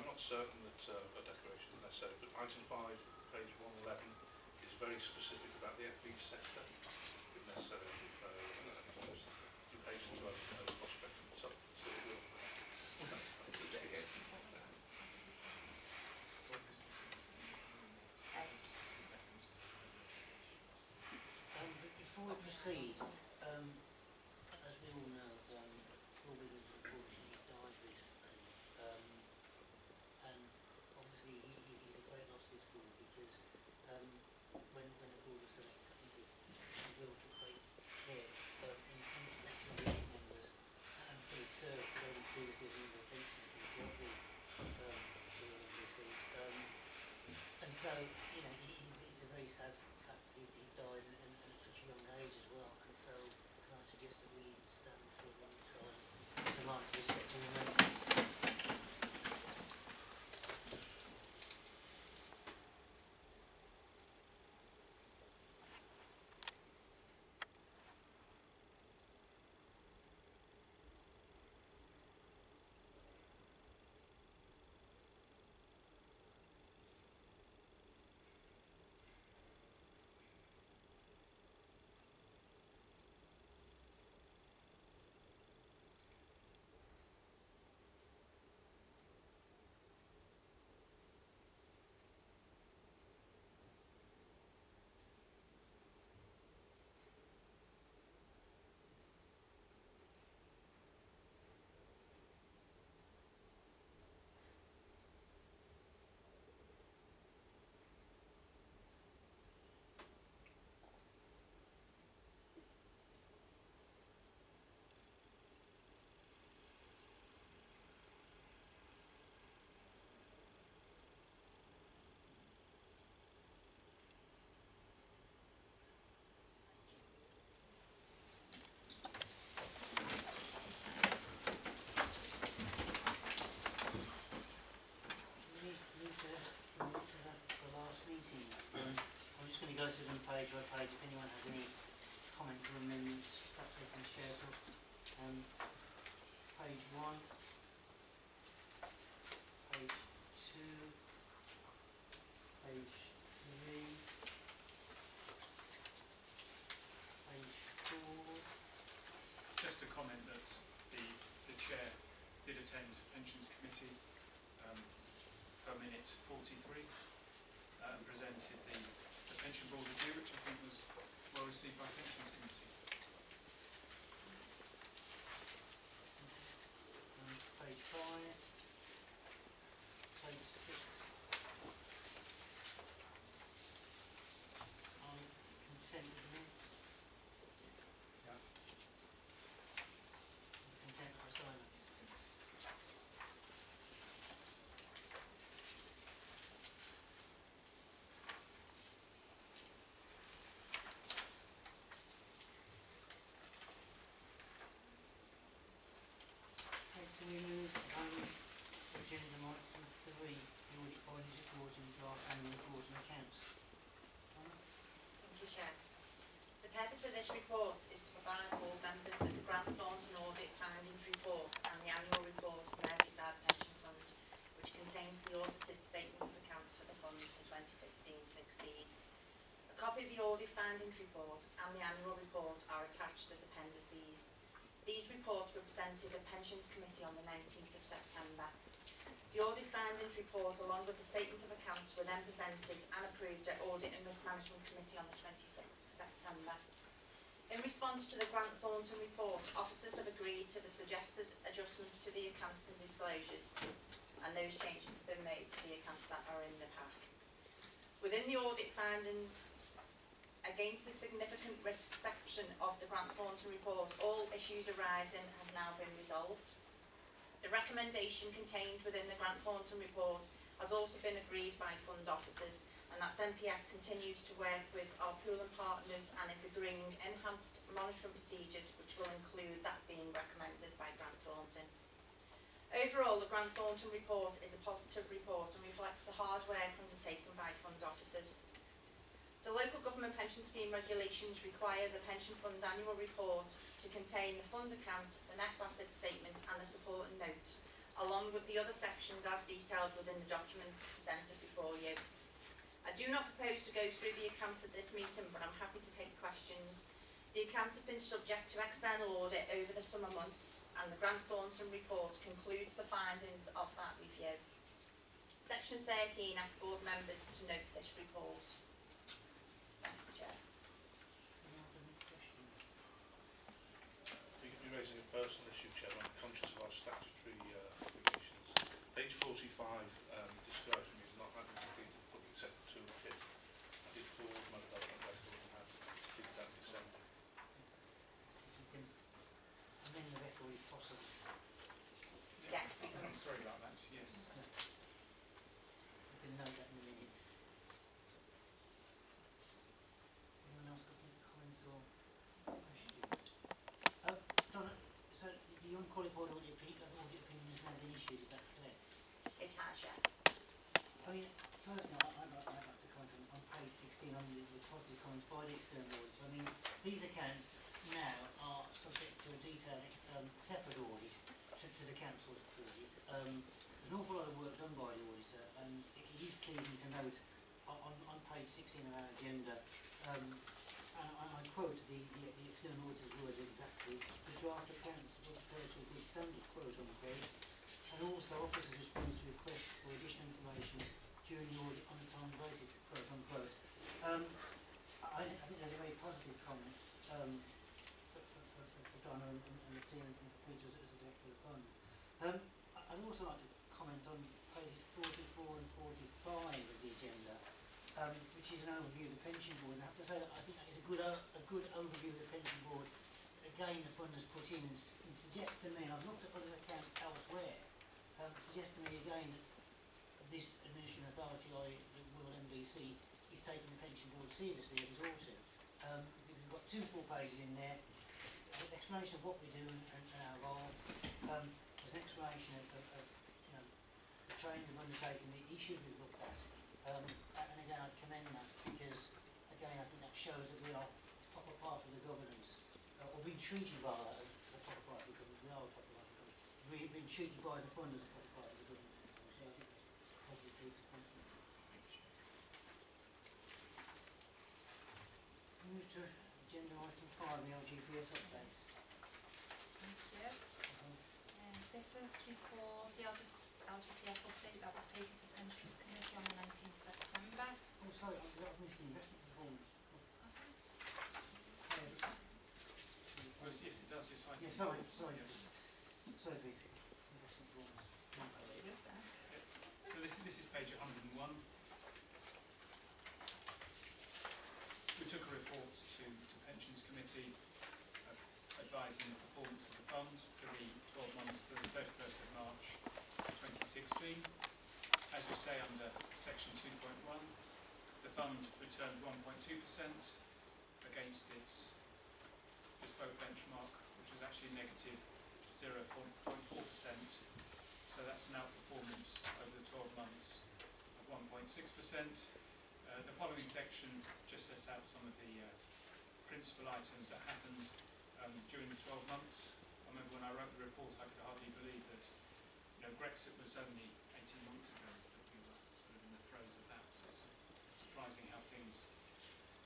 I'm not certain that a declaration is necessary, but item 5, page 111, is very specific about the FV sector. If necessary, do page 12 the prospect of itself. So it will. Before we proceed, as we all know, Paul Williams unfortunately died recently, and obviously he's a great loss to this board because when the board was selected, I think we all took great care in the selection of the eight members, and fully served the only two as the member of the Pensions Committee of the and so, you know, it's a very sad fact that he's died and at such a young age as well, and so can I suggest that we stand for a moment silence to mark the respect of the members. Going to go through them page by page. If anyone has any comments or amendments, perhaps they can share them. Page 1, page 2, page 3, page 4. Just a comment that the chair did attend Pensions Committee per minute 43 and presented the pension board review, which I think was well received by the Pensions Committee. Page 5, page 6. I consent with the minutes. Yeah. Consent for silence. Can we move agenda item 3, the audit findings report and draft annual report and accounts? Thank you, Chair. The purpose of this report is to provide all members with the Grant Thornton audit findings report and the annual report of the Merseyside Pension Fund, which contains the audited statement of accounts for the fund for 2015-16. A copy of the audit findings report and the annual report are attached as appendices. These reports were presented at Pensions Committee on the 19th of September. The audit findings report along with the statement of accounts were then presented and approved at Audit and Risk Management Committee on the 26th of September. In response to the Grant Thornton report, officers have agreed to the suggested adjustments to the accounts and disclosures, and those changes have been made to the accounts that are in the pack. Within the audit findings, against the significant risk section of the Grant Thornton report, all issues arising have now been resolved. The recommendation contained within the Grant Thornton report has also been agreed by fund officers, and that MPF continues to work with our pool and partners and is agreeing enhanced monitoring procedures, which will include that being recommended by Grant Thornton. Overall, the Grant Thornton report is a positive report and reflects the hard work undertaken by fund officers. The Local Government Pension Scheme regulations require the Pension Fund annual report to contain the fund account, the net asset statement and the supporting notes along with the other sections as detailed within the document presented before you. I do not propose to go through the accounts at this meeting, but I'm happy to take questions. The accounts have been subject to external audit over the summer months, and the Grant Thornton report concludes the findings of that review. Section 13 asks board members to note this report. Thank you, Chair. I think you'll be raising a personal issue, Chair. I'm conscious of our statutory obligations. Page 45 describes me as not having completed public sector toolkit. I did forward my development record and had completed that in December. Amend the record if possible. Yes. I'm sorry about that. Yes. You can note that in the minutes. Has anyone else got any comments or questions? Oh, Donna, so the unqualified audit opinion has now been issued, is that correct? It has, yes. I mean, personally, I'd like to comment on page 16 on the positive comments by the external audit. So, I mean, these accounts now are subject to a detailed separate audit to the council's audit. There's an awful lot of work done by the auditor, and it is pleasing to note on page 16 of our agenda, and I quote the external auditor's words exactly, the draft accounts were prepared to be standard, quote unquote, and also officers responded to requests for additional information during the audit on a timely basis, quote unquote. I think those are very positive comments for Donna and the team and for Peter as a director of the fund. I'd also like to comment on pages 44 and 45 of the agenda, which is an overview of the pension board. And I have to say that I think that is a good overview of the pension board. Again, the fund has put in and suggests to me, and I've looked at other accounts elsewhere, suggests to me again that this administration authority, the Royal MBC, is taking the pension board seriously as it ought to. We've got two full pages in there, an explanation of what we do and our role. There's an explanation of you know, the training we've undertaken, the issues we've looked at. And again, I'd commend that because, again, I think that shows that we are a proper part of the governance, or being treated rather as a proper part of the governance. We are a proper part of the governance. We've been treated by the fund as a proper part of the governance. So I think that's a positive piece of content. Move to agenda item 5, the LGPS update. Thank you. This is for the LGPS update that was taken to the Pensions Committee on the 19th September. Oh, sorry, I've missed the investment performance. Okay. Well, yes, it does. Yes, I do. Yeah, sorry. Yeah. Sorry, Peter. Investment performance. So this is page 101. We took a report to Pensions Committee advising the performance of the fund for the 12 months through the 31st of March 2016. As we say under section 2.1, the fund returned 1.2% against its bespoke benchmark, which was actually negative 0.4%. So that's an outperformance over the 12 months of 1.6%. The following section just sets out some of the principal items that happened during the 12 months. I remember when I wrote the report, I could hardly believe that Brexit was only 18 months ago, that we were sort of in the throes of that. So it's surprising how things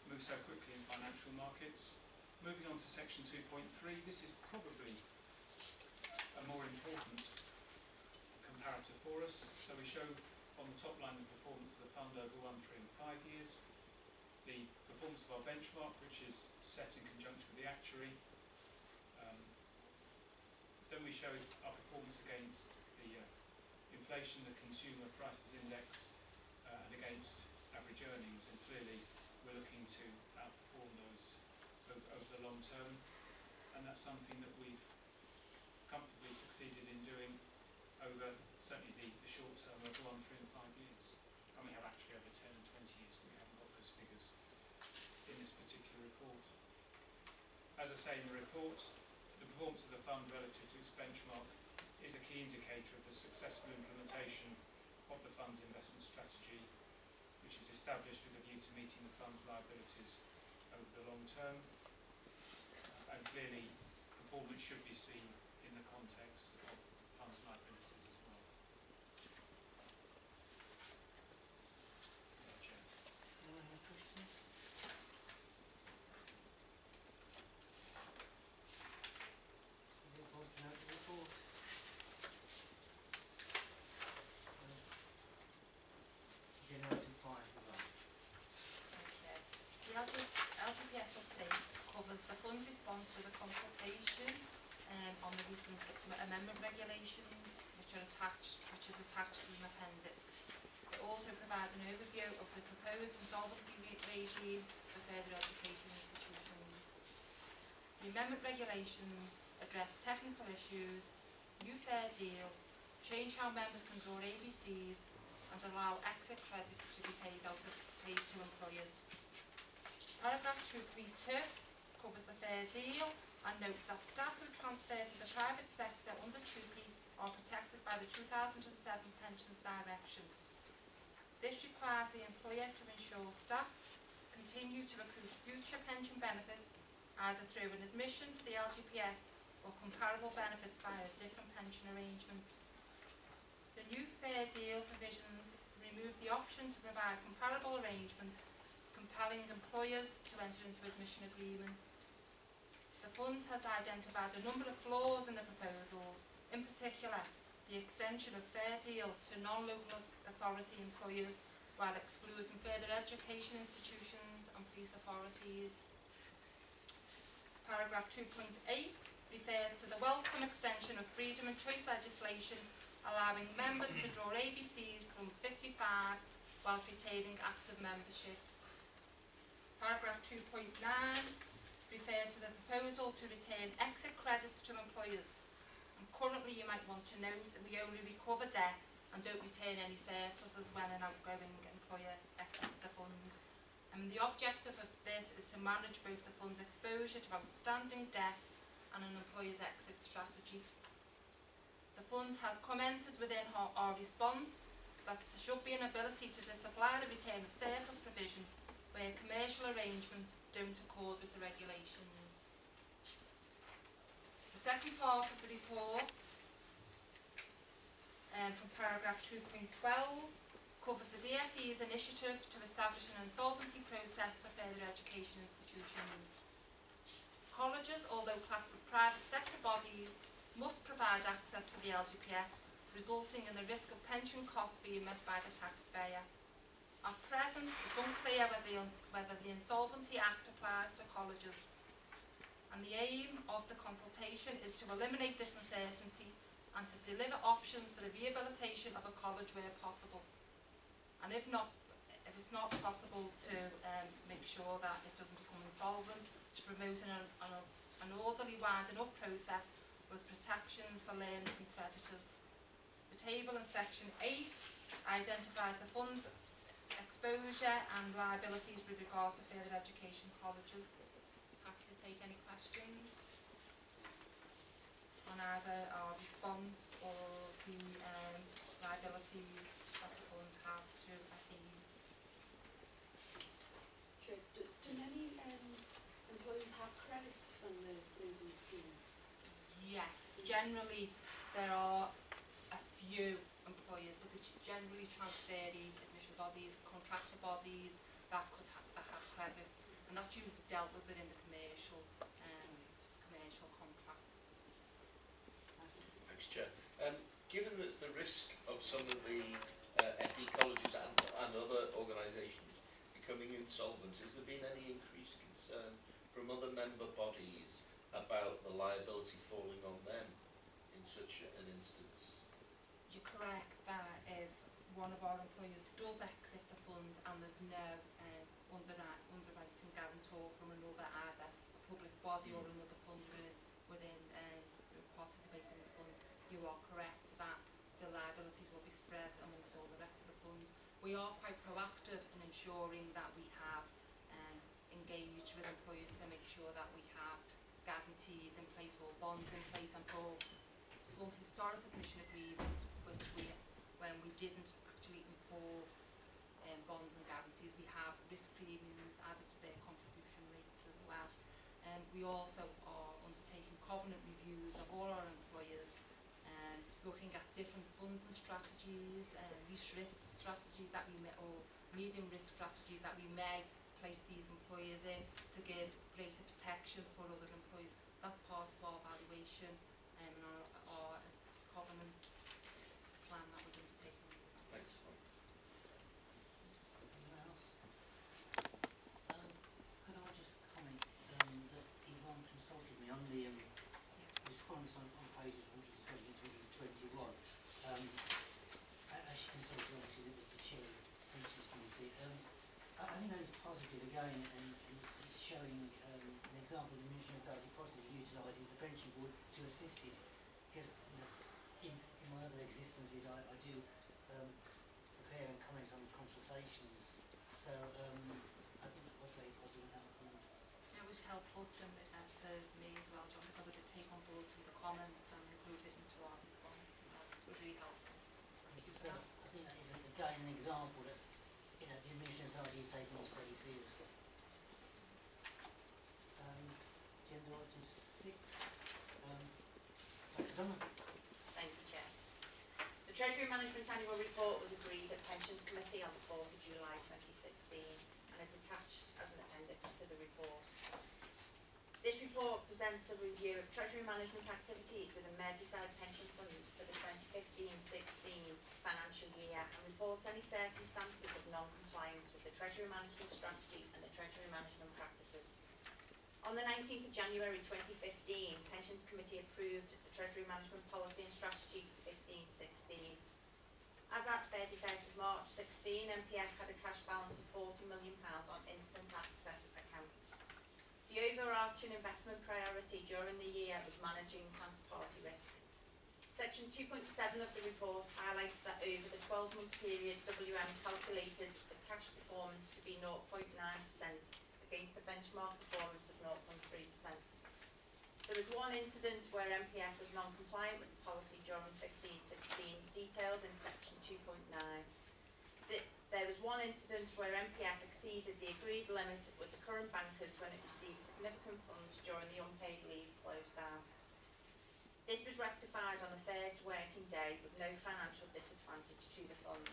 move so quickly in financial markets. Moving on to section 2.3, this is probably a more important comparator for us. So we show on the top line, the performance of the fund over 1, 3, and 5 years. The performance of our benchmark, which is set in conjunction with the ACRI. Then we show our performance against the inflation, the consumer prices index, and against average earnings. And clearly, we're looking to outperform those over the long term. And that's something that we've comfortably succeeded in doing over certainly the short term of 1, 3, and 5 years. And we have actually over 10 and 20 years, but we haven't got those figures in this particular report. As I say in the report, the performance of the fund relative to its benchmark is a key indicator of the successful implementation of the fund's investment strategy, which is established with a view to meeting the fund's liabilities over the long term. And clearly, performance should be seen in the context of fund's liabilities as well. Service and Amendment Regulations, which is attached as an appendix. It also provides an overview of the proposed insolvency regime for further education institutions. The Amendment Regulations address technical issues, new fair deal, change how members can draw ABCs, and allow exit credits to be paid to employers. Paragraph 232 covers the fair deal and notes that staff who transfer to the private sector under TUPE are protected by the 2007 Pensions Direction. This requires the employer to ensure staff continue to accrue future pension benefits either through an admission to the LGPS or comparable benefits by a different pension arrangement. The new fair deal provisions remove the option to provide comparable arrangements, compelling employers to enter into admission agreements. The fund has identified a number of flaws in the proposals, in particular the extension of fair deal to non-local authority employers while excluding further education institutions and police authorities. Paragraph 2.8 refers to the welcome extension of freedom and choice legislation, allowing members to draw ABCs from 55 whilst retaining active membership. Paragraph 2.9 refers to the proposal to retain exit credits to employers, and currently you might want to note that we only recover debt and don't retain any surpluses when an outgoing employer exits the fund. And the objective of this is to manage both the fund's exposure to outstanding debt and an employer's exit strategy. The fund has commented within our response that there should be an ability to disapply the return of surplus provision where commercial arrangements don't accord with the regulations. The second part of the report, from paragraph 2.12, covers the DfE's initiative to establish an insolvency process for further education institutions. Colleges, although classed as private sector bodies, must provide access to the LGPS, resulting in the risk of pension costs being met by the taxpayer. At present, it's unclear whether the Insolvency Act applies to colleges, and the aim of the consultation is to eliminate this uncertainty and to deliver options for the rehabilitation of a college where possible. And if it's not possible, to make sure that it doesn't become insolvent, to promote an orderly winding up process with protections for learners and creditors. The table in section 8 identifies the fund's exposure and liabilities with regard to further education colleges. Happy to take any questions on either our response or the liabilities that the fund has to these. Sure. Do many employees have credits from the moving scheme? Yes, generally there are a few employers, but generally transferee admission bodies, contractor bodies that could have credits, and that's usually dealt with within the commercial contracts. Thanks, Chair. Given the risk of some of the FE colleges and other organisations becoming insolvent, has there been any increased concern from other member bodies about the liability falling on them in such an instance? You're correct that if one of our employers does exit the fund and there's no underwriting guarantor from another, either a public body or another fund within participating in the fund, you are correct that the liabilities will be spread amongst all the rest of the fund. We are quite proactive in ensuring that we have engaged with employers to make sure that we have guarantees in place or bonds in place, and for some historic admission agreements which when we didn't actually enforce bonds and guarantees, we have risk premiums added to their contribution rates as well. And we also are undertaking covenant reviews of all our employers, looking at different funds and strategies, least risk strategies that we may, or medium risk strategies that we may place these employers in to give greater protection for other employees. That's part of our valuation and our covenant plan that we're going to take. Thanks. Anyone else? Could I just comment that Yvonne consulted me on the response on page Pension Board to assist it, because in my other existences I do prepare and comment on consultations, so I think that was very positive. It was helpful to me as well, John, because I did take on board some of the comments and include it into our response, so it was really helpful. Thank you. So I think that is again an example that the Administration Authority is taking this pretty seriously. Agenda item 6, Dr. Dunham. Thank you, Chair. The Treasury Management Annual Report was agreed at Pensions Committee on the 4th of July 2016 and is attached as an appendix to the report. This report presents a review of Treasury Management activities within Merseyside Pension Fund for the 2015-16 financial year and reports any circumstances of non-compliance with the Treasury Management Strategy and the Treasury Management Practices. On the 19th of January 2015, Pensions Committee approved the Treasury Management Policy and Strategy for 15-16. As at 31st of March 16, MPF had a cash balance of £40 million on instant access accounts. The overarching investment priority during the year was managing counterparty risk. Section 2.7 of the report highlights that over the 12-month period, WM calculated the cash performance to be 0.9% against a benchmark performance of 0.3%. There was one incident where MPF was non-compliant with the policy during 15-16, detailed in section 2.9. There was one incident where MPF exceeded the agreed limit with the current bankers when it received significant funds during the unpaid leave close down. This was rectified on the first working day with no financial disadvantage to the fund.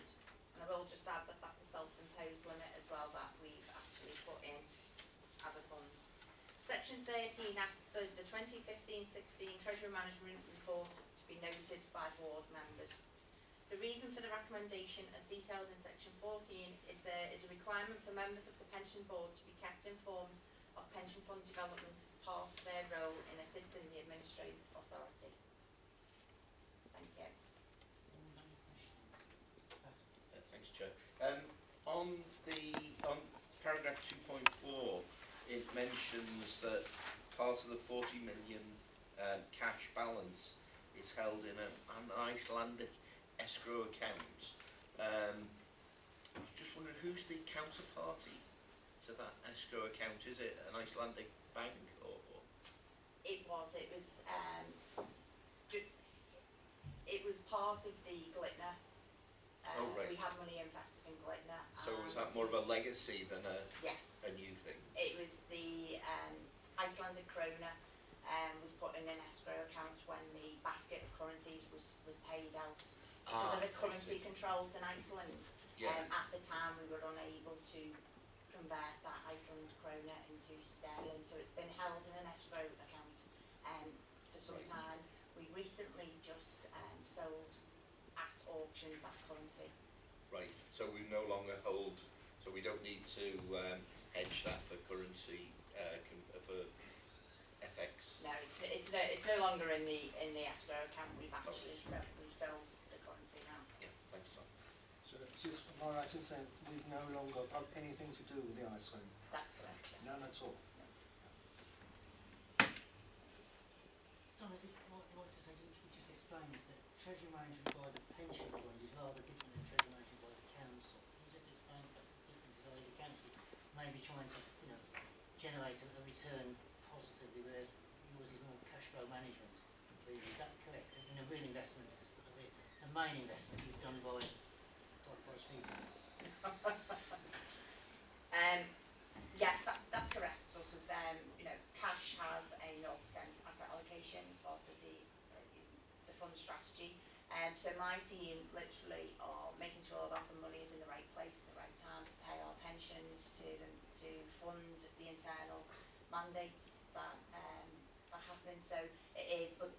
And I will just add that that's a self-imposed limit as well that we've actually put in as a fund. Section 13 asks for the 2015-16 Treasury Management Report to be noted by board members. The reason for the recommendation, as detailed in section 14, is there is a requirement for members of the pension board to be kept informed of pension fund development as part of their role in assisting the administrative authority. Thank you. Thanks, Chair. On paragraph 2.4, it mentions that part of the 40 million cash balance is held in an Icelandic escrow account. I was just wondering, who's the counterparty to that escrow account? Is it an Icelandic bank or? It was. It was part of the Glitner. Oh, right. We had money invested in Glitner. So was that more of a legacy than a new thing? It was the Icelandic krona was put in an escrow account when the basket of currencies was paid out. Because of the currency controls in Iceland, at the time we were unable to convert that Iceland krona into sterling, so it's been held in an escrow account for some time. We recently just sold at auction that currency. Right, so we no longer hold, so we don't need to hedge that for currency, for FX. No, it's no longer in the escrow account. We've actually sold the currency now. Yeah, thanks, Tom. So it's just all right to say we've no longer got anything to do with the Iceland. That's correct. Yes. None at all. Tom, is it what does I do? Is that Treasury Management by the Pension Fund is rather different than Treasury Management by the Council. Can you just explain that the difference is either the Council may be trying to generate a return positively, whereas yours is more cash flow management. Is that correct? I mean, a real investment, the main investment is done by Sweden. Yes, that's correct. Sort of, cash has a 0% asset allocation as part of the fund strategy, so my team literally are making sure that the money is in the right place at the right time to pay our pensions, to fund the internal mandates that happen. So it is, but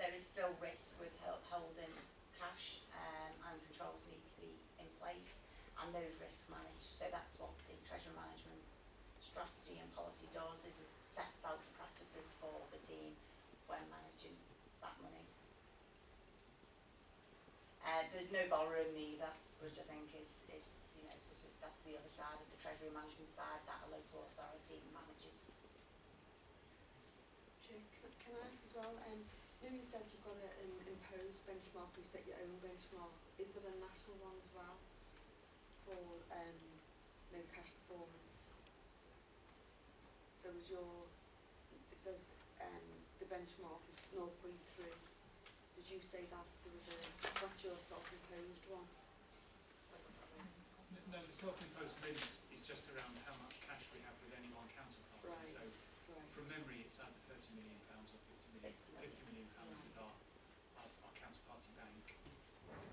there is still risk with holding cash, and controls need to be in place and those risks managed. So that's what the Treasury Management Strategy and Policy does, is it sets out the practices for the team when managing that money. There's no borrowing either, which I think is sort of, that's the other side of the Treasury Management side that a local authority manages. Chair, Can I ask as well, you said you've got an imposed benchmark, you set your own benchmark. Is there a national one as well for no cash performance? So is your, it says the benchmark is 0.3. Did you say that there was a, that's your self-imposed one? No, the self-imposed limit is just around how much cash we have with any one counterparty. Right. So right. From memory, it's either £30 million or £50 million with our counterparty bank.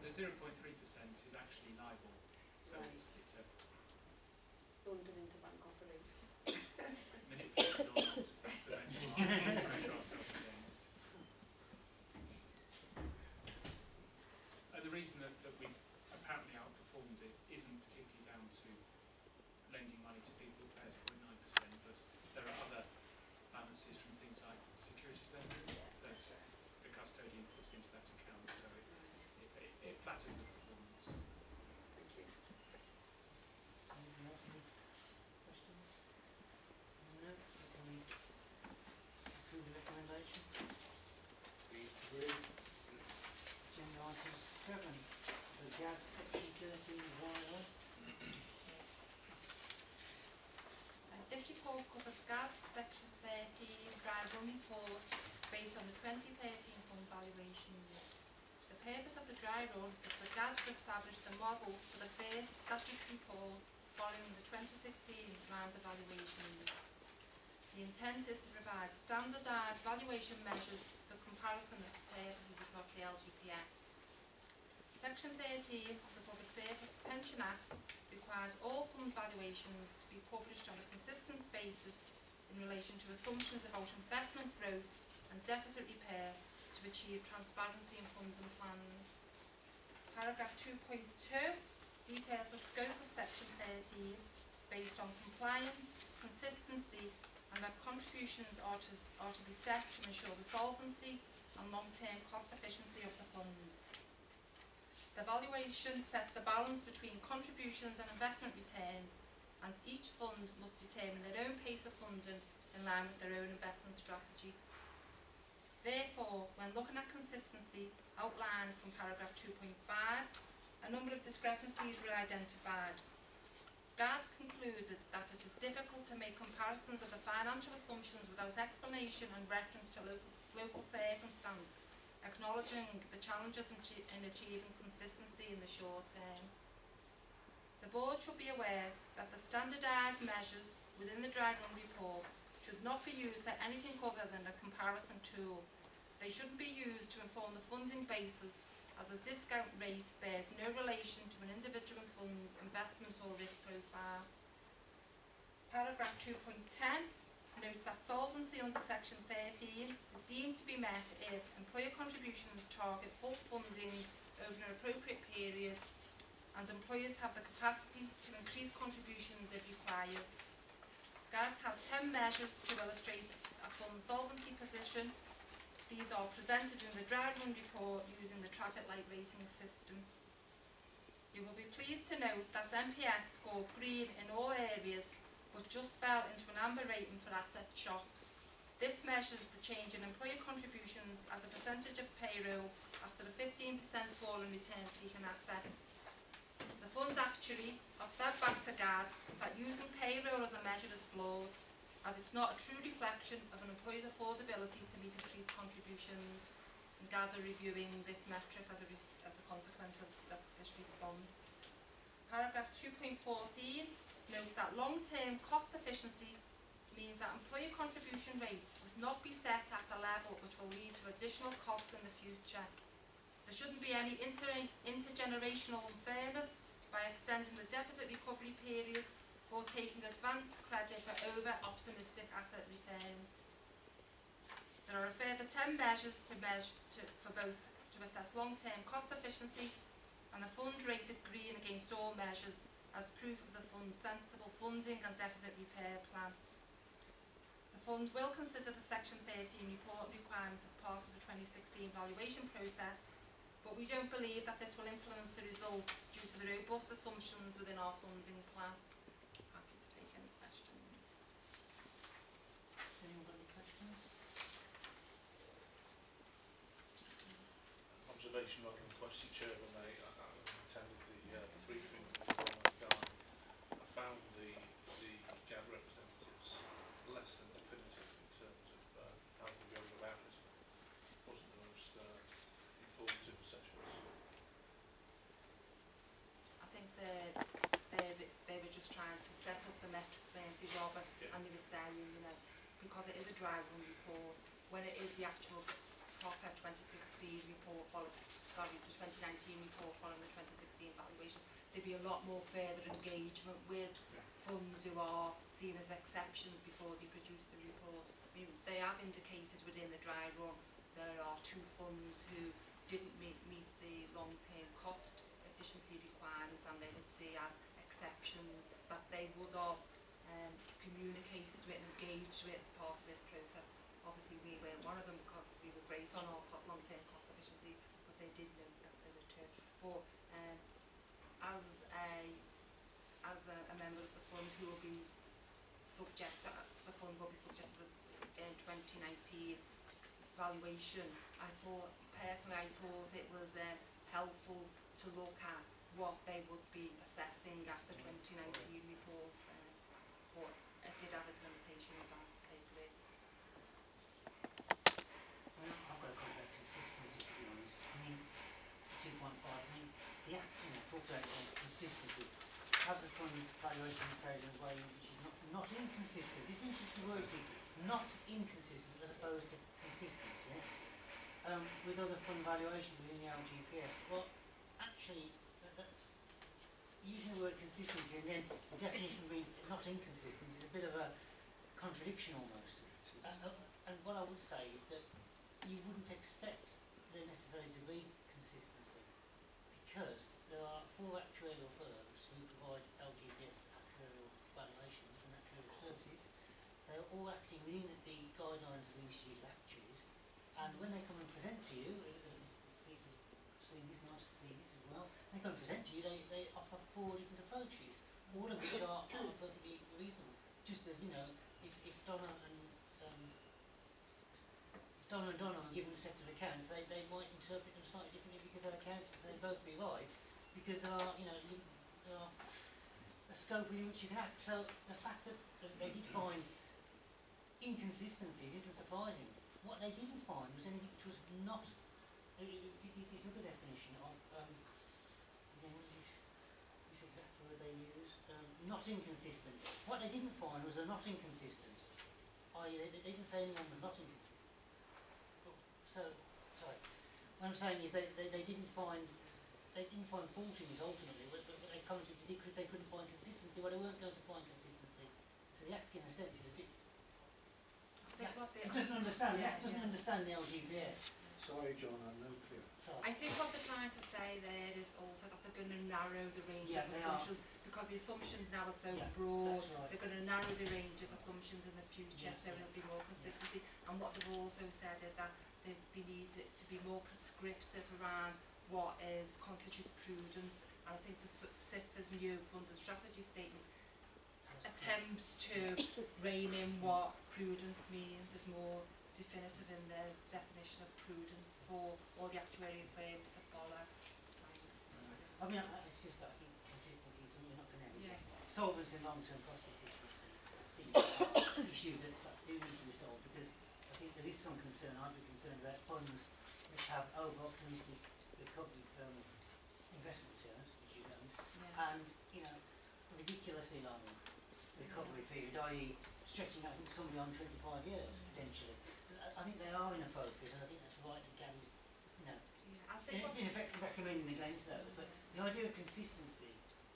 The 0.3% is actually LIBOR, so right. It's a London interbank offer rate. Manipulated or not, that's the benchmark. We measure ourselves against. And the reason that we've apparently outperformed it isn't particularly down to lending money to people who pay 0.9%, but there are other balances from things like securities lending that the custodian puts into that account, so it flatters the performance. Thank you. Anything else? Any questions? No? Can we approve the recommendation? We agree. Agenda item 7, the GAD section 13 bylaw. This report covers GAD section 13 running report based on the 2013 fund valuations. The purpose of the dry run is that GAD to establish the model for the first statutory report following the 2016 round evaluations. The intent is to provide standardised valuation measures for comparison purposes across the LGPS. Section 13 of the Public Service Pension Act requires all fund valuations to be published on a consistent basis in relation to assumptions about investment growth and deficit repair to achieve transparency in funds and plans. Paragraph 2.2 details the scope of Section 13 based on compliance, consistency, and that contributions are to be set to ensure the solvency and long-term cost efficiency of the fund. The valuation sets the balance between contributions and investment returns, and each fund must determine their own pace of funding in line with their own investment strategy. Therefore, when looking at consistency outlined from paragraph 2.5, a number of discrepancies were identified. GAD concluded that it is difficult to make comparisons of the financial assumptions without explanation and reference to local circumstance, acknowledging the challenges in achieving consistency in the short term. The board should be aware that the standardised measures within the dry run report should not be used for anything other than a comparison tool. They shouldn't be used to inform the funding basis, as the discount rate bears no relation to an individual fund's investment or risk profile. Paragraph 2.10 notes that solvency under Section 13 is deemed to be met if employer contributions target full funding over an appropriate period and employers have the capacity to increase contributions if required. GAD has 10 measures to illustrate a fund's solvency position. These are presented in the dry run report using the traffic light rating system. You will be pleased to note that MPF scored green in all areas but just fell into an amber rating for asset shock. This measures the change in employer contributions as a percentage of payroll after a 15% fall in return-seeking assets. The Funds Actuary has fed back to GAD that using payroll as a measure is flawed, as it's not a true reflection of an employer's affordability to meet increased contributions, and GAD are reviewing this metric as a consequence of this response. Paragraph 2.14 notes that long-term cost efficiency means that employer contribution rates must not be set at a level which will lead to additional costs in the future. There shouldn't be any intergenerational unfairness by extending the deficit recovery period or taking advanced credit for over-optimistic asset returns. There are a further 10 measures to assess long-term cost efficiency, and the fund rated green against all measures as proof of the fund's sensible funding and deficit repair plan. The fund will consider the Section 13 report requirements as part of the 2016 valuation process, but we don't believe that this will influence the results due to the robust assumptions within our funding plan. Happy to take any questions. Anyone got any questions? observation rather than a question, Chairman. I attended the briefing I found the GAD representatives less than definitive in terms of how we go about it. It wasn't the most informative sessions. I think they were just trying to set up the metrics, weren't they, Robert? Yeah. And they were saying, you know, because it is a dry run report, when it is the actual proper 2016 report following, sorry, the 2019 report following the 2016 valuation, there'd be a lot more further engagement with funds who are seen as exceptions before they produce the report. I mean, they have indicated within the dry run there are two funds who didn't meet the long-term cost efficiency requirements, and they would see as exceptions, but they would have communicated with and engaged with as part of this process. Obviously we weren't one of them because we were great on our long-term cost efficiency, but they did know that they were true. But as a member of the fund who will be subject to, the fund will be subject to the 2019 valuation, I thought, personally I thought it was helpful to look at what they would be assessing at the 2019 report, but it did have its limitations on paper. Well, I've got to come back to consistency, to be honest. I mean, 2.5, I mean, the action I talked about is consistency. Have the fund valuation carried in a way which is not inconsistent. It's interesting word, not inconsistent as opposed to consistent, yes? With other fund valuation within the LGPS. Well, actually, that's using the word consistency and then the definition of being not inconsistent is a bit of a contradiction almost. And what I would say is that you wouldn't expect there necessarily to be consistency, because there are four actuarial firms who provide LGPS actuarial valuations and actuarial services. They're all acting within the guidelines of the Institute of Actuaries, and when they come and present to you, they come and present to you, they offer four different approaches, all of which are perfectly reasonable. Just as, you know, if Donna and Donna are given a set of accounts, they might interpret them slightly differently because they're accountants, so they'd both be right, because there are, you know, there are a scope within which you can act. So the fact that they did find inconsistencies isn't surprising. What they didn't find was anything which was not, this other definition of, again, what is this exact word they use? Not inconsistent. What they didn't find was they're not inconsistent. I.e., they didn't say anyone was not inconsistent. So, sorry, what I'm saying is they didn't find fault in it ultimately, but they commented they couldn't find consistency. Well, they weren't going to find consistency. So the act in a sense is a bit. It doesn't understand the LGPS. Sorry, John, I'm not clear. Sorry. I think what they're trying to say there is also that they're going to narrow the range of assumptions because the assumptions now are so broad. Right. They're going to narrow the range of assumptions in the future, so there'll be more consistency. And what they've also said is that they need to be more prescriptive around what constitutes prudence. And I think the CIPFA's new funds and strategy statement attempts to rein in what prudence means. There's more definitive in the definition of prudence for all the actuarial firms to follow. I mean, it's just that I think consistency is something you're not going to have. Yeah. Solvency and long-term cost efficiency are issues that do need to be solved, because I think there is some concern. I'd be concerned about funds which have over-optimistic recovery investment returns, which you don't, and, you know, ridiculously long recovery period, i.e. stretching out, I think, somebody on 25 years, potentially. I think they are inappropriate, and I think that's right that GAD is, you know, in effect recommending against those, but the idea of consistency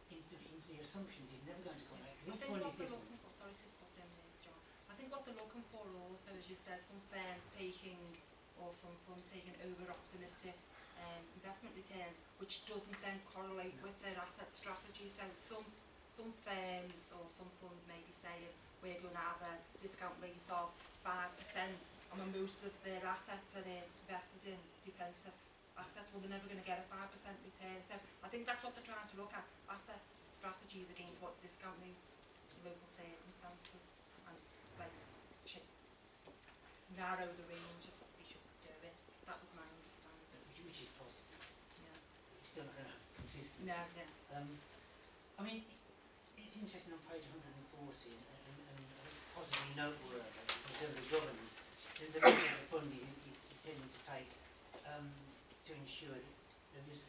in the assumptions is never going to come out, because each one is different. Sorry to put them there, John. I think what they're looking for also, as you said, some firms taking, or some funds taking over-optimistic investment returns, which doesn't then correlate with their asset strategy, so some firms or some funds may be saying we're going to have a discount rate of 5%, and when most of their assets are invested in defensive assets, well, they're never going to get a 5% return. So I think that's what they're trying to look at, asset strategies against what discount rates local circumstances, and like narrow the range of what they should be doing. That was my understanding. Which is positive. still not going to have consistency. No, no. I mean, it's interesting on page 140 and possibly noteworthy conservative governance, the measure the fund is intending to take to ensure that there is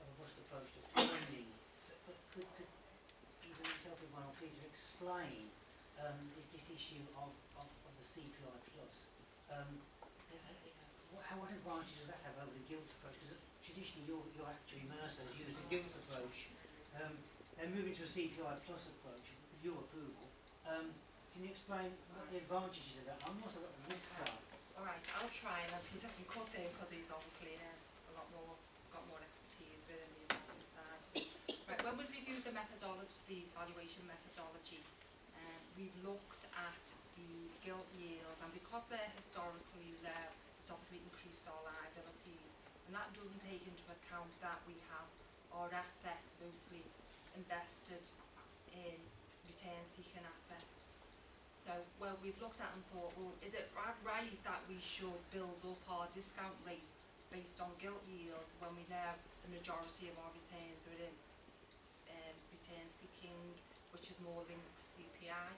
a robust approach to funding. But could even itself with one or Peter explain this issue of the CPI plus? What advantage does that have over the gilts approach? Because traditionally your actuary Mercer has used the gilts approach. They're moving to a CPI plus approach with your approval. Can you explain what the advantages of that are and also what the risks are? All right, I'll try and Peter can cut in because he's obviously got more expertise within the investment side. Right, when we reviewed the methodology, the valuation methodology, we've looked at the gilt yields, and because they're historically low, it's obviously increased our liabilities, and that doesn't take into account that we have our assets mostly invested in return-seeking assets. So, well, we've looked at and thought, well, is it right that we should build up our discount rate based on gilt yields when we know the majority of our returns are in return-seeking, which is more linked to CPI,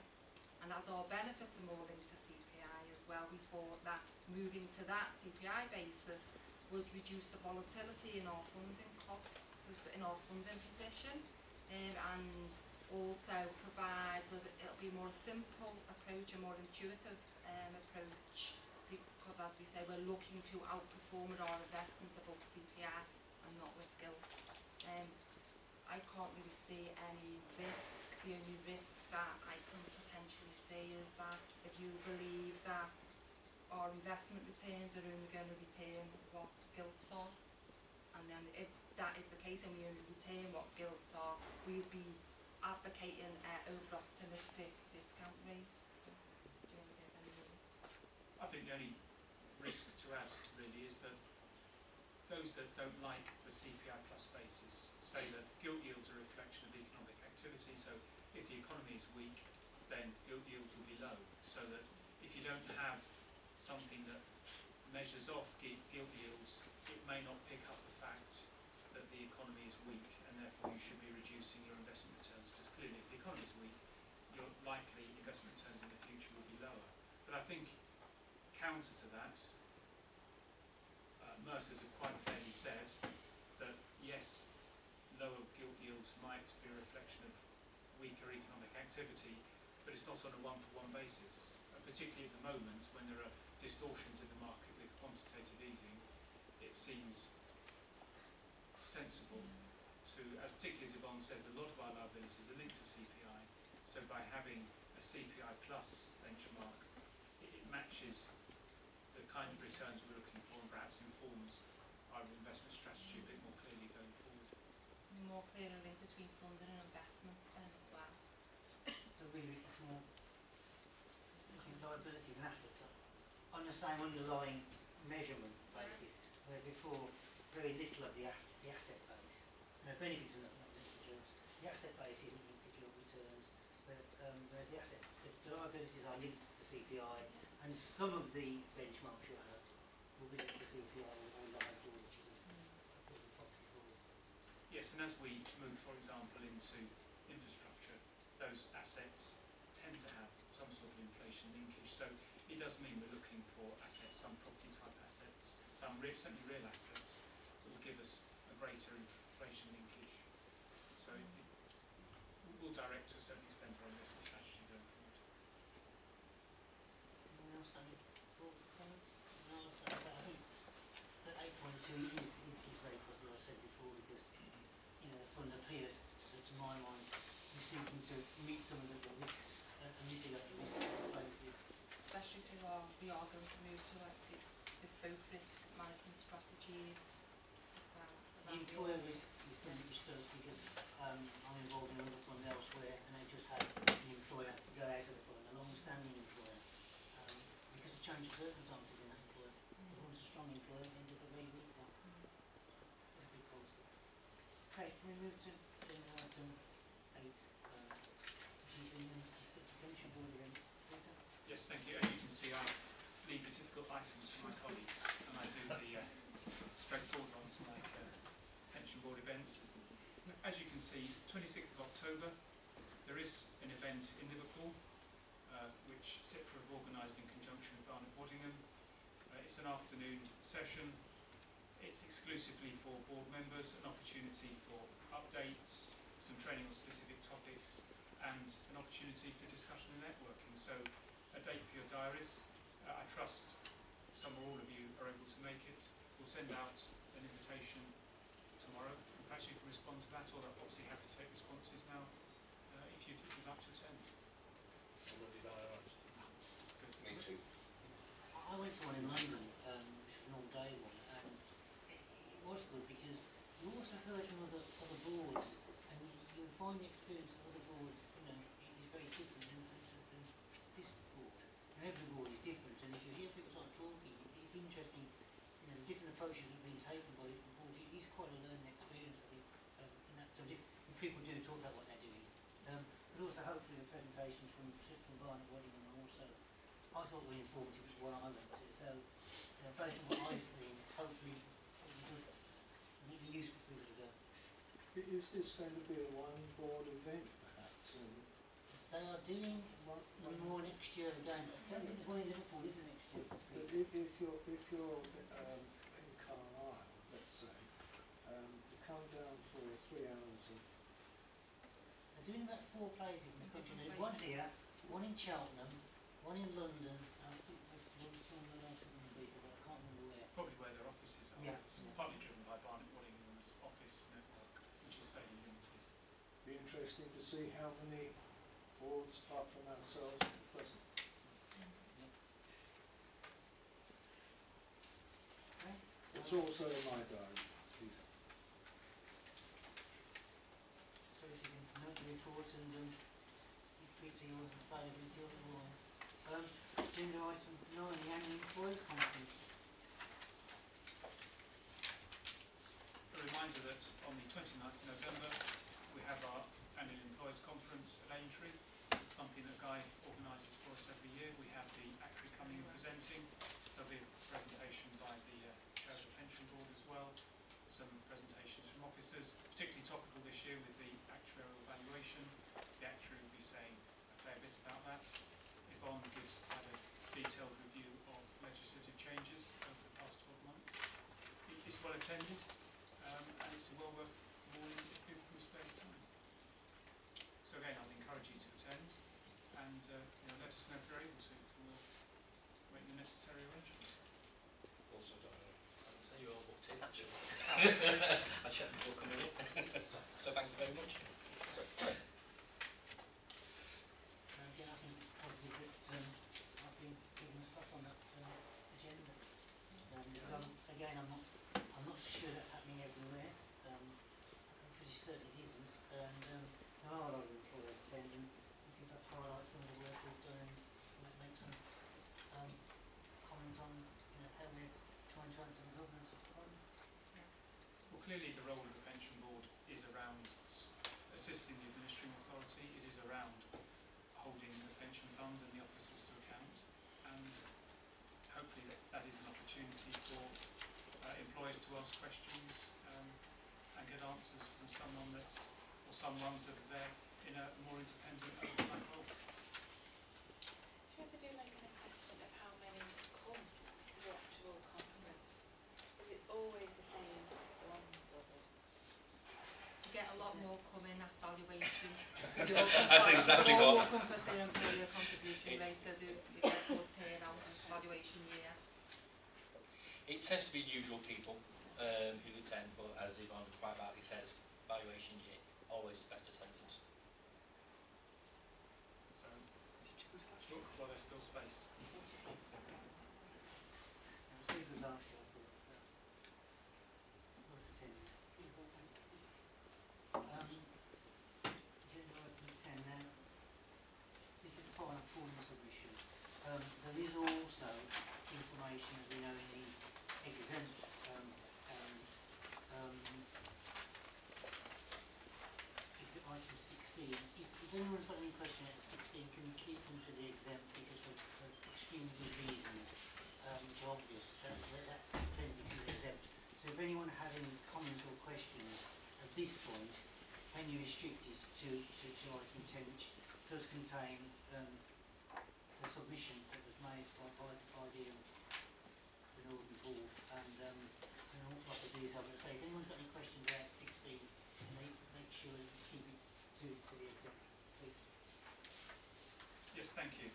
and as our benefits are more linked to CPI as well, we thought that moving to that CPI basis would reduce the volatility in our funding costs, in our funding position, and also provide that it'll be more simple approach, a more intuitive approach, because as we say, we're looking to outperform our investments above CPI and not with gilt. I can't really see any risk. The only risk that I can potentially see is that if you believe that our investment returns are only going to return what gilts are, and then if that is the case and we only return what gilts are, we'd be advocating over-optimistic discount rates. I think the only risk to us really is that those that don't like the CPI plus basis say that gilt yields are a reflection of economic activity, so if the economy is weak, then gilt yields will be low, so that if you don't have something that measures off gilt yields, it may not pick up the fact that the economy is weak, and therefore you should be reducing your investment returns, because clearly if the economy is weak, your likely investment returns in the future will be lower. But I think counter to that, Mercers have quite fairly said that yes, lower gilt yields might be a reflection of weaker economic activity, but it's not on a one-for-one basis. And particularly at the moment when there are distortions in the market with quantitative easing, it seems sensible to, as particularly as Yvonne says, a lot of our liabilities are linked to CPI, so by having a CPI plus benchmark, it matches the kind of returns we're looking for and perhaps informs our investment strategy a bit more clearly going forward. More clear a link between funding and investments then as well. So really it's more liabilities and assets on the same underlying measurement basis, where before very little of the asset base, the benefits are not linked to gilts, the asset base isn't linked to gilt returns, but, whereas the liabilities are linked to CPI, and some of the benchmarks you have will be linked to CPI or LIBOR, which is a pretty proxy for it. Yes, and as we move, for example, into infrastructure, those assets tend to have some sort of inflation linkage. So it does mean we're looking for assets, some property type assets, some certainly real assets, that will give us a greater inflation linkage. So it will direct to a certain extent our investment strategy going forward. Else any thoughts or comments? No, so I think that 8.2 is very positive, as I said before, because the fund appears, to my mind, is seeking to meet some of the risks and mitigate the risks of the places. Especially through we are going to move to bespoke risk management strategies. The employer risk is something which does, because I'm involved in another fund elsewhere and I just had an employer go out of the fund, a long-standing employer. Because of change of circumstances in that employer. Because once a strong employer, they ended up a very weak one. That's a good policy. Okay, can we move to item 8? This is the pension board again. Yes, thank you. As you can see, I leave the difficult items to my colleagues, and I do the straightforward ones like pension Pension Board events. As you can see, 26th of October, there is an event in Liverpool, which CIPFA have organised in conjunction with Barnard-Waddingham. It's an afternoon session. It's exclusively for board members, an opportunity for updates, some training on specific topics, and an opportunity for discussion and networking. So, a date for your diaries. I trust some or all of you are able to make it. We'll send out an invitation tomorrow. Perhaps you can respond to that, or I'm obviously happy to take responses now if you'd like to attend. Good. Me too. I went to one in London, which was an all-day one, and it was good because you also heard from other boards, and you find the experience of other boards, you know, is very different than this board. And every board is different, and if you hear people start talking, it's interesting. You know, the different approaches that have been taken by different boards. It is quite a learning experience, I think. So if people do talk about what they're doing, but also hopefully the presentations from Barnard-Waddingham are also, I thought, were informative, which is what I went to. So, you know, based on what I've seen, hopefully it'll be useful for people to go. Is this going to be a one-board event, perhaps? They are doing one more next year again. I don't think there's one in Liverpool, is there, next year? But if you're in Carlisle, let's say, you come down for 3 hours of... They're doing about 4 places in the country. One here, one in Cheltenham, one in London, and I think there's somewhere else in the beach, but I can't remember where. Probably where their offices are. Yeah. It's partly driven by Barnard-Waddingham's office network, which is fairly limited. Be interesting to see how many boards apart from ourselves at present. Okay. It's also in my diary. So if you can note the report and give Peter your availability otherwise. Agenda item 9, the annual employees conference. A reminder that on the 29th of November we have our annual employees conference at Aintree, something that Guy organises for us every year. We have the ACRI coming and presenting. There'll be a presentation by the Chair of the Pension Board as well, some presentations from officers, particularly topical this year with the actuarial valuation. The actuary will be saying a fair bit about that. Yvonne gives had a detailed review of legislative changes over the past 12 months. It's well attended and it's well worth warning if people can spare time. So again, I'd encourage you to attend and you know, let us know if you're able to, and we'll make the necessary arrangements. Also, you all walked in, actually. I checked before coming in. So thank you very much. Again, I think it's positive that I've been given stuff on that agenda. Again, I'm not sure that's happening everywhere. I'm pretty certain it isn't. And, there are a lot of employers attending. We can perhaps highlight some of the work we've done and make some comments on, you know, how we're trying to answer the governance of the problem. Yeah. Well, clearly the role of the Pension Board is around assisting the administering authority. It is around holding the pension fund and the officers to account. And hopefully that is an opportunity for employers to ask questions and get answers from someone that's or some ones that are there in a more independent oversight role. Do you ever do like an assessment of how many come to the actual conference? Is it always the same ones or the... You get a lot more coming at valuations. That's exactly what. More come for their employer contribution rate, so they get more turnout and valuation year. It tends to be the usual people who attend, but as Yvonne quite rightly says, valuation year. Always the best attendance. So, look while there's still space. It was really good last year, I thought, so. Nice attendance. Agenda item 10 now. This is the final formal submission. There is also information, as we know, in the exempt item 16. If anyone's got any question at 16, can we keep them to the exempt because for extremely good reasons, which are obvious, that tends to be exempt. So So if anyone has any comments or questions at this point, can you restrict it to item 10, which does contain the submission that was made by the Northern Board, and an awful lot of these, I would say. If anyone's got any questions about 16, make sure you keep it to the example, please. Yes, thank you.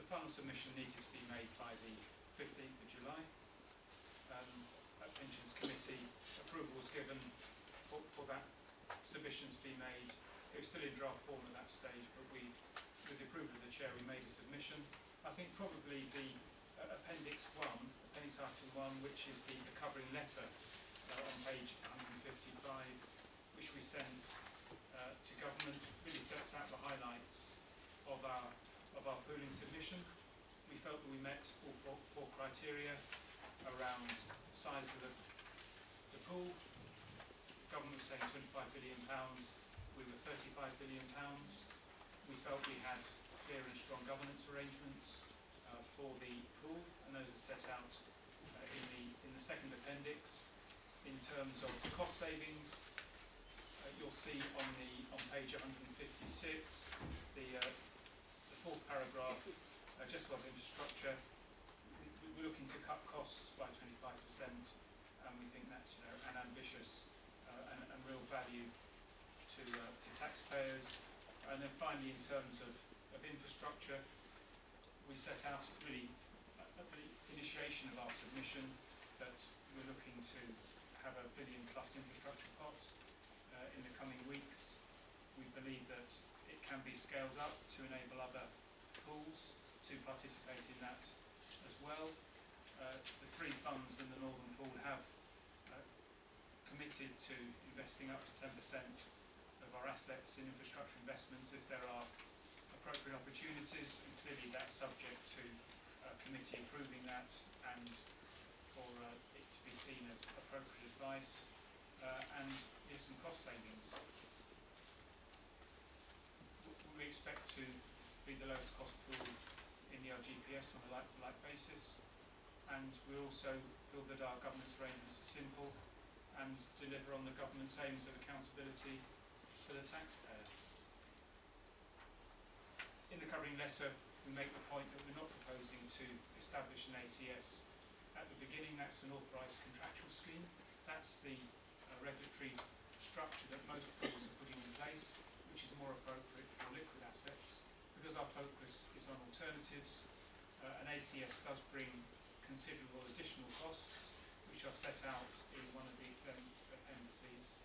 The final submission needed to be made by the 15th of July. At Pensions Committee, approval was given for that submission to be made. It was still in draft form at that stage, but we, with the approval of the Chair, we made a submission. I think probably the Appendix Item 1, which is the covering letter on page 155, which we sent to government, really sets out the highlights of our pooling submission. We felt that we met all four criteria around size of the pool. The government was saying £25 billion, we were £35 billion. We felt we had clear and strong governance arrangements for the pool, and those are set out in the second appendix. In terms of the cost savings, you'll see on page 156 the fourth paragraph, just above infrastructure. We're looking to cut costs by 25%, and we think that's an ambitious and real value to taxpayers. And then finally, in terms of infrastructure, we set out really at the initiation of our submission that we're looking to have a billion-plus infrastructure pot in the coming weeks. We believe that it can be scaled up to enable other pools to participate in that as well. The three funds in the Northern Pool have committed to investing up to 10% of our assets in infrastructure investments if there are appropriate opportunities, and clearly that's subject to committee approving that and for it to be seen as appropriate advice, and here's some cost savings. We expect to be the lowest cost pool in the LGPS on a like-for-like basis, and we also feel that our governance arrangements are simple and deliver on the government's aims of accountability for the taxpayer. In the covering letter, we make the point that we're not proposing to establish an ACS at the beginning. That's an authorised contractual scheme. That's the regulatory structure that most pools are putting in place, which is more appropriate for liquid assets. Because our focus is on alternatives, an ACS does bring considerable additional costs, which are set out in one of the exempt appendices.